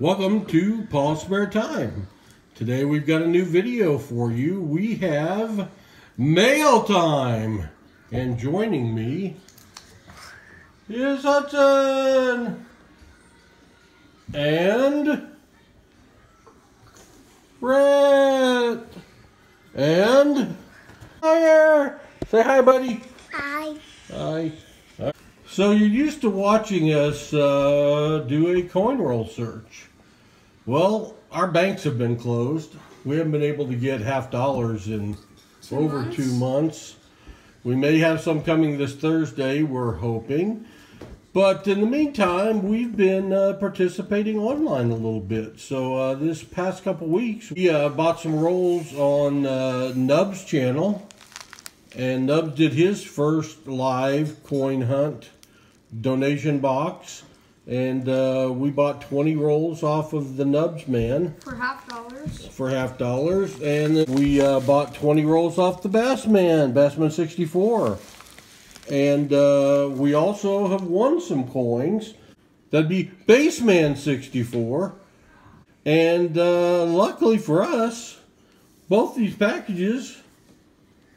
Welcome to Pa's Spare Time. Today we've got a new video for you. We have mail time. And joining me is Hudson and Brett and Fire. Say hi, buddy. Hi. Hi. So you're used to watching us do a coin roll search. Well, our banks have been closed. We haven't been able to get half dollars in over 2 months. We may have some coming this Thursday, we're hoping. But in the meantime, we've been participating online a little bit. So this past couple weeks, we bought some rolls on Nubbz channel. And Nubbz did his first live coin hunt donation box, and we bought 20 rolls off of the Nubbz man for $50. For $50, and we bought 20 rolls off the Bassman, Bassman64, and we also have won some coins. That'd be Bassman64, and luckily for us, both these packages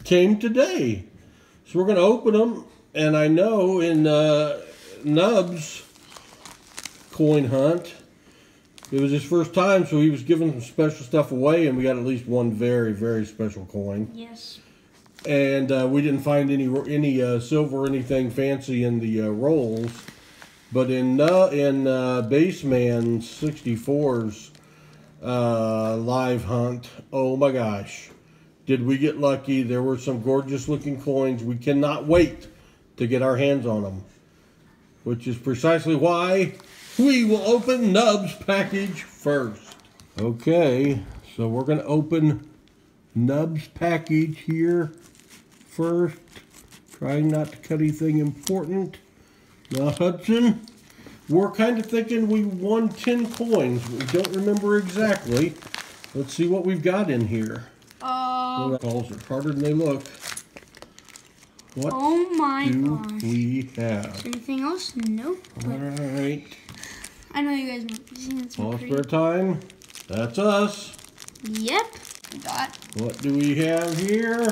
came today, so we're going to open them. And I know in Nubbz coin hunt, it was his first time, so he was giving some special stuff away, and we got at least one very, very special coin. Yes. And we didn't find any silver or anything fancy in the rolls, but in Bassman 64's live hunt, oh my gosh, did we get lucky. There were some gorgeous looking coins. We cannot wait to get our hands on them, which is precisely why we will open Nubbz's package first. Okay, so we're going to open Nubbz's package here first, trying not to cut anything important. Now, Hudson, we're kind of thinking we won 10 coins. We don't remember exactly. Let's see what we've got in here. Balls are harder than they look. What do we have? Is there anything else? Nope. Alright. I know you guys might be seeing this. All Spare Time. That's us. Yep. We got. What do we have here?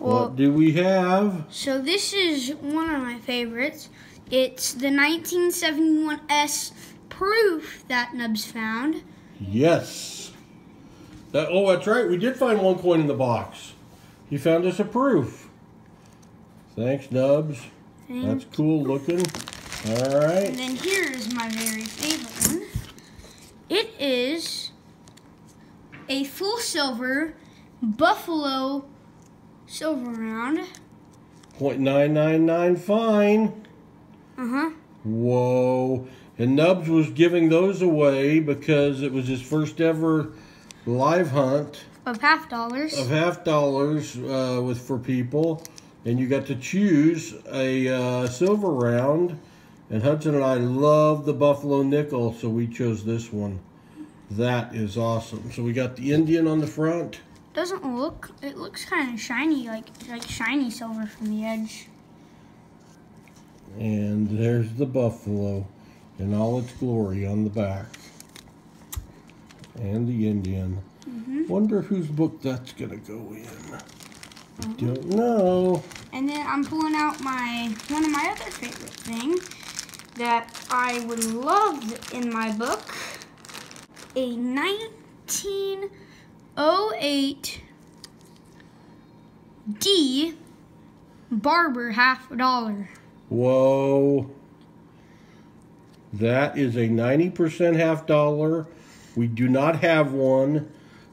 Well, what do we have? So this is one of my favorites. It's the 1971 S proof that Nubbz found. Yes. That, oh, that's right. We did find one coin in the box. He found us a proof. Thanks, Nubbz. Thanks. That's cool looking. All right. And then here is my very favorite one. It is a full silver buffalo silver round. 0.999 fine. Uh-huh. Whoa. And Nubbz was giving those away because it was his first ever live hunt of $50 for people, and you got to choose a silver round, and Hudson and I love the buffalo nickel, so we chose this one. That is awesome. So we got the Indian on the front. Doesn't look, it looks kind of shiny, like shiny silver from the edge. And there's the buffalo in all its glory on the back. And the Indian. Wonder whose book that's gonna go in. I don't know. And then I'm pulling out my one of my other favorite things that I would love in my book, a 1908 D Barber $50. Whoa. That is a 90% $50. We do not have one.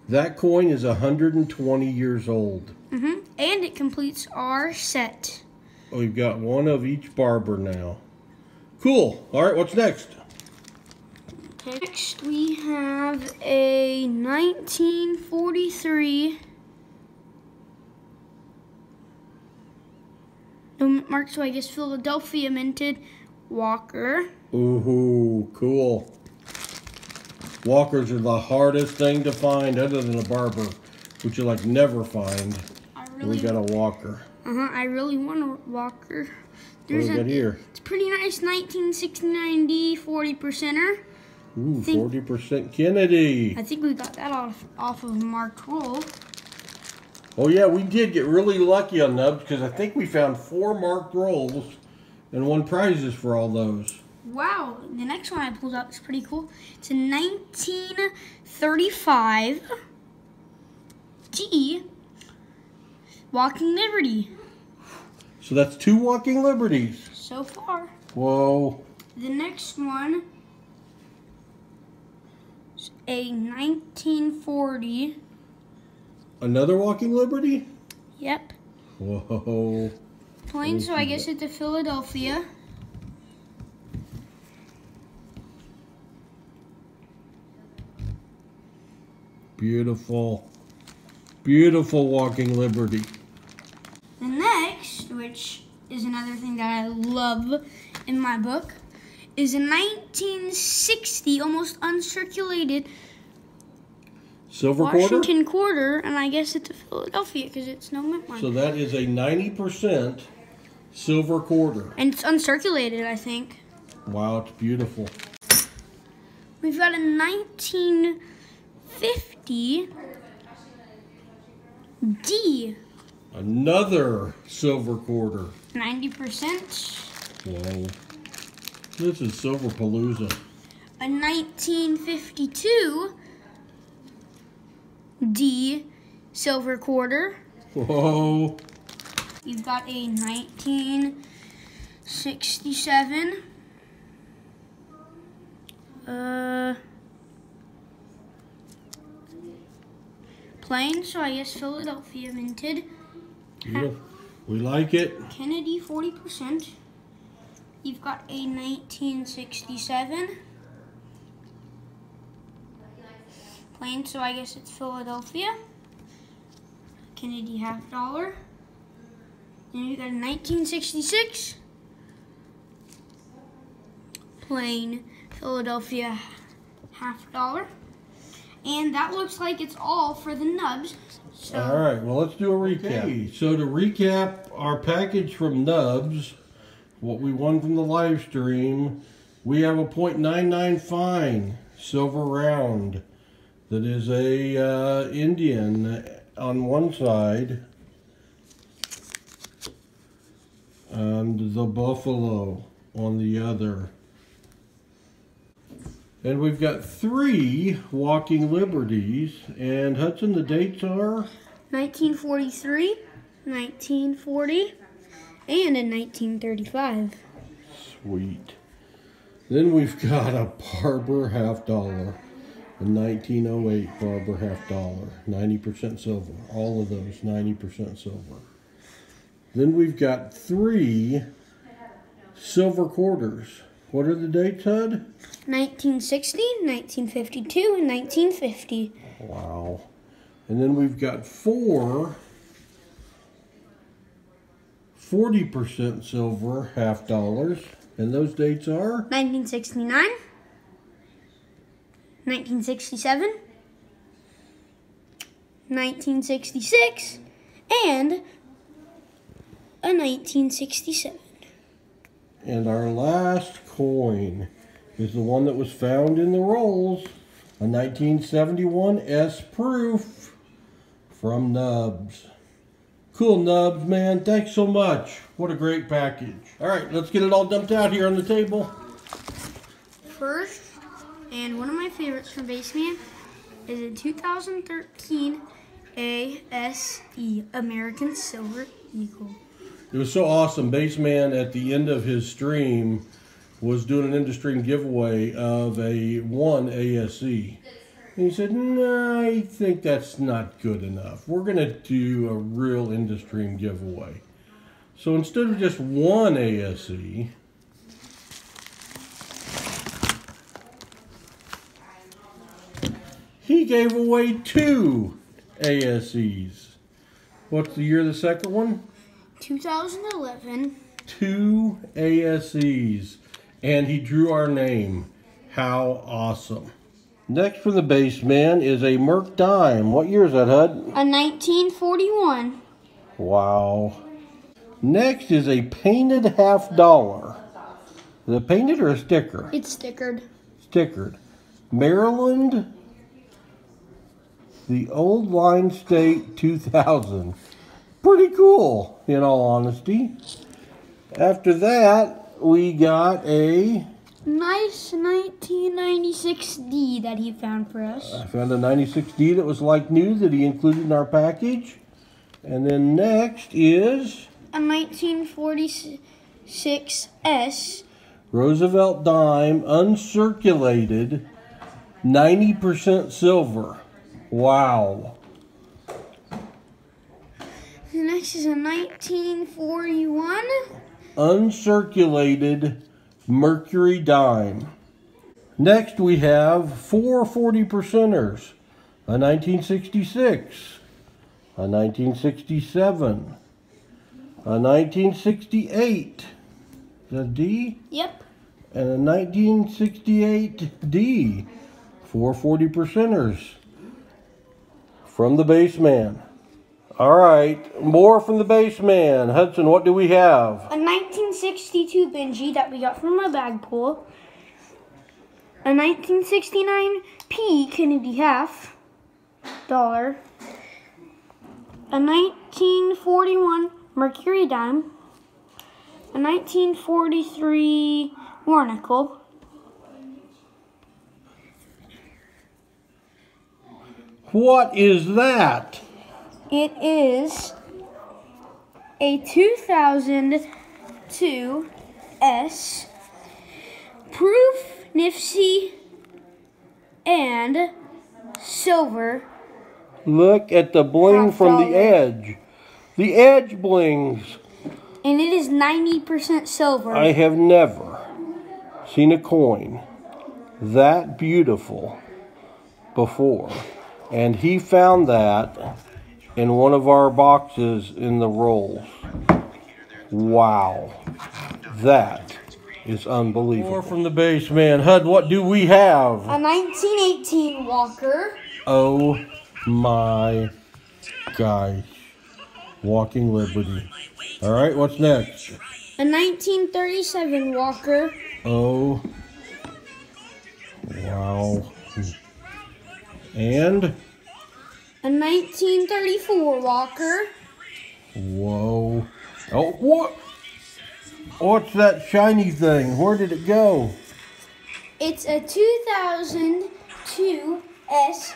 That coin is 120 years old. And it completes our set. We've got one of each barber now. Cool. All right, what's next? Okay. Next, we have a 1943 Mark, so I guess Philadelphia minted Walker. Ooh, cool. Walkers are the hardest thing to find, other than a barber, which you like never find. We got a walker. I really want a walker. There's a, here? It's pretty nice 1969 D 40%er. Ooh, 40% Kennedy. I think we got that off of Mark 12. Oh yeah, we did get really lucky on Nubbz because I think we found 4 marked rolls and won prizes for all those. Wow, the next one I pulled out is pretty cool. It's a 1935 G Walking Liberty. So that's 2 Walking Liberties. So far. Whoa. The next one is a 1940. Another Walking Liberty? Yep. Whoa. Plain, so I guess it's a Philadelphia. Beautiful. Beautiful Walking Liberty. The next, which is another thing that I love in my book, is a 1960 almost uncirculated silver Washington quarter, and I guess it's a Philadelphia because it's no mint mark. So that is a 90% silver quarter. And it's uncirculated, I think. Wow, it's beautiful. We've got a 1950 D. Another silver quarter. 90%. Whoa. This is Silver Palooza. A 1952 D silver quarter. Whoa. You've got a 1967. Plain, so I guess Philadelphia minted. Yeah, we like it. Kennedy 40%. You've got a 1967. Plain, so I guess it's Philadelphia. Kennedy $1/2. Then you got a 1966. Plain, Philadelphia $1/2. And that looks like it's all for the Nubbz. So. All right, well, let's do a recap. Okay. So to recap our package from Nubbz, what we won from the live stream, we have a .99 fine silver round. That is a Indian on one side and the buffalo on the other. And we've got 3 Walking Liberties. And Hudson, the dates are? 1943, 1940, and in 1935. Sweet. Then we've got a Barber $1/2. A 1908 Barber $1/2, 90% silver. All of those 90% silver. Then we've got 3 silver quarters. What are the dates, Hud? 1960, 1952, and 1950. Wow. And then we've got 4 40% silver $1/2. And those dates are? 1969. 1967, 1966, and a 1967. And our last coin is the one that was found in the rolls, a 1971 S Proof from Nubbz. Cool, Nubbz, man. Thanks so much. What a great package. All right, let's get it all dumped out here on the table. First. And one of my favorites from Bassman is a 2013 ASE American Silver Eagle. It was so awesome. Bassman, at the end of his stream, was doing an in-stream giveaway of one ASE. And he said, no, I think that's not good enough. We're going to do a real in-stream giveaway. So instead of just one ASE... he gave away 2 ASEs. What's the year of the second one? 2011. 2 ASEs. And he drew our name. How awesome. Next from the Bassman is a Merc dime. What year is that, Hud? A 1941. Wow. Next is a painted $50. Is it painted or a sticker? It's stickered. Stickered. Maryland, the Old Line State 2000. Pretty cool, in all honesty. After that, we got a nice 1996D that he found for us. I found a 96D that was like new that he included in our package. And then next is a 1946S. Roosevelt dime, uncirculated, 90% silver. Wow. The next is a 1941. Uncirculated Mercury dime. Next we have four 40%ers. A 1966. A 1967. A 1968. The D? Yep. And a 1968 D. Four 40%ers. From the Bassman. All right, more from the Bassman. Hudson, what do we have? A 1962 Benji that we got from a bag pull. A 1969 P Kennedy $50. A 1941 Mercury dime. A 1943 War Nickel. What is that? It is a 2002 S proof Nifty and silver. Look at the bling from the edge. The edge blings. And it is 90% silver. I have never seen a coin that beautiful before. And he found that in one of our boxes in the rolls. Wow. That is unbelievable. More from the Bassman. HUD, what do we have? A 1918 Walker. Oh my gosh. Walking Liberty. All right, what's next? A 1937 Walker. Oh. Wow. And a 1934 Walker. Whoa. Oh, what? What's that shiny thing? Where did it go? It's a 2002 S.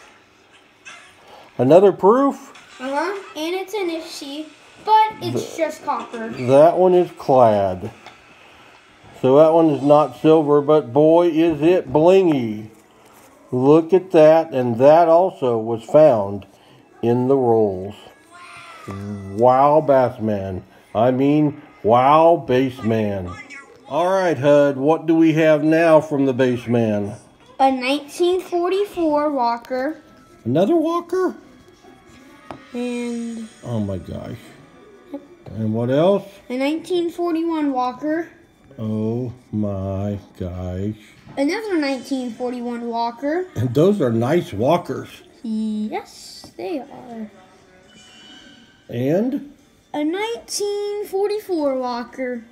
Another proof? Uh-huh. And it's an Nifty, but it's just copper. That one is clad. So that one is not silver, but boy, is it blingy. Look at that, and that also was found in the rolls. Wow, Bassman. I mean, wow, Bassman. All right, HUD, what do we have now from the Bassman? A 1944 Walker. Another Walker? And oh, my gosh. And what else? A 1941 Walker. Oh, my gosh. Another 1941 Walker. And those are nice Walkers. Yes, they are. And? A 1944 Walker.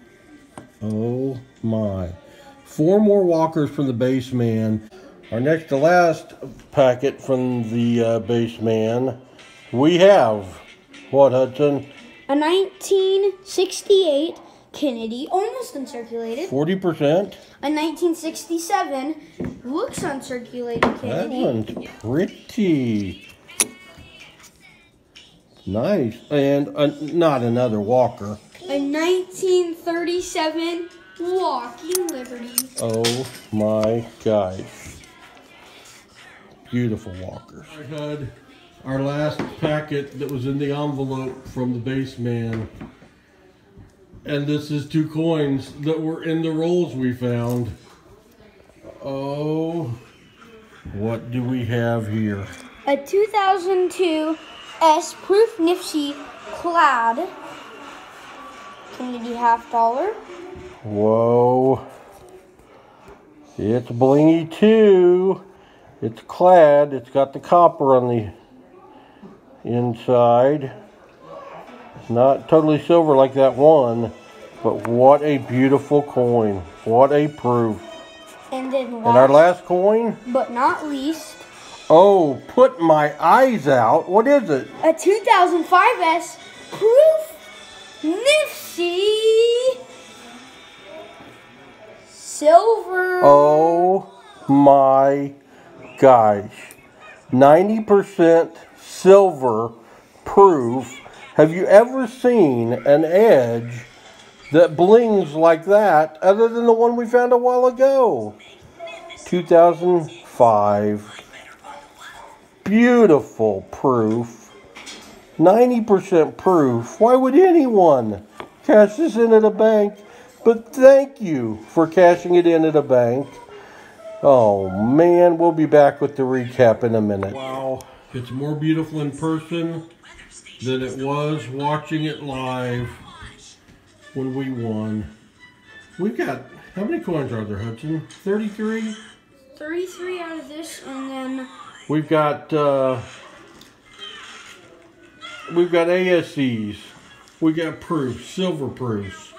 Oh, my. Four more Walkers from the Bassman. Our next to last packet from the Bassman, we have, what, Hudson? A 1968 Kennedy, almost uncirculated. 40%. A 1967, looks uncirculated Kennedy. That one's pretty. Nice. And not another Walker. A 1937 Walking Liberty. Oh my gosh. Beautiful Walkers. All right, HUD, our last packet that was in the envelope from the Bassman. And this is two coins that were in the rolls we found. Oh, what do we have here? A 2002 S proof Nifty clad Kennedy $50. Whoa. It's blingy too. It's clad. It's got the copper on the inside. Not totally silver like that one, but what a beautiful coin. What a proof. And then last, and our last coin, but not least. Oh, put my eyes out. What is it? A 2005S proof Nifty silver. Oh my gosh. 90% silver proof. Have you ever seen an edge that blings like that other than the one we found a while ago? 2005. Beautiful proof. 90% proof. Why would anyone cash this in at a bank? But thank you for cashing it in at a bank. Oh man, we'll be back with the recap in a minute. Wow, it's more beautiful in person than it was watching it live when we won. We've got, how many coins are there, Hudson? 33? 33 out of this, and then we've got ASEs, we got proofs, silver proofs,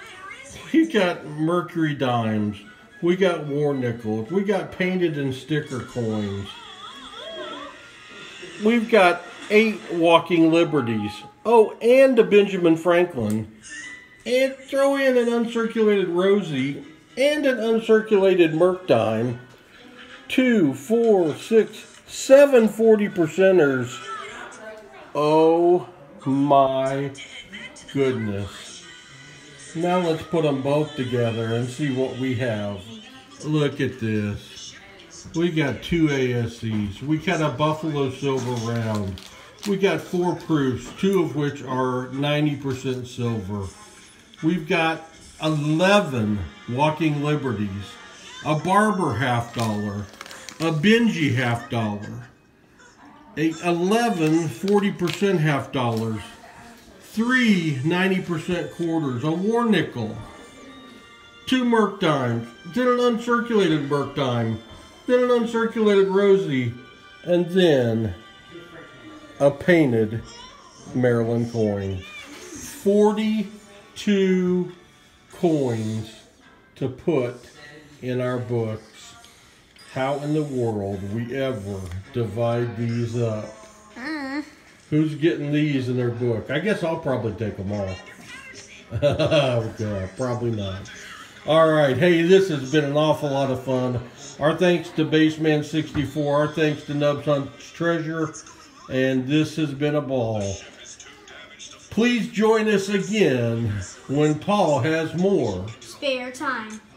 we got Mercury dimes, we got War Nickels, we got painted and sticker coins. We've got 8 Walking Liberties. Oh, and a Benjamin Franklin. And throw in an uncirculated Rosie and an uncirculated Merc dime. 2, 4, 6, 7 40%ers. Oh my goodness. Now let's put them both together and see what we have. Look at this. We got 2 ASEs. We got a Buffalo Silver round. We got 4 proofs, 2 of which are 90% silver. We've got 11 Walking Liberties, a Barber $1, a Benji $1, 11 40% $1, 3 90% quarters, a War Nickel, 2 Merc dimes, then an uncirculated Merc dime, then an uncirculated Rosie, and then a painted Maryland coin. 42 coins to put in our books. How in the world we ever divide these up? Who's getting these in their book? I guess I'll probably take them all. Oh God, probably not. Alright, hey, this has been an awful lot of fun. Our thanks to Bassman64, our thanks to Nubbz Hunts Treasure, and this has been a ball. Please join us again when Paul has more spare time.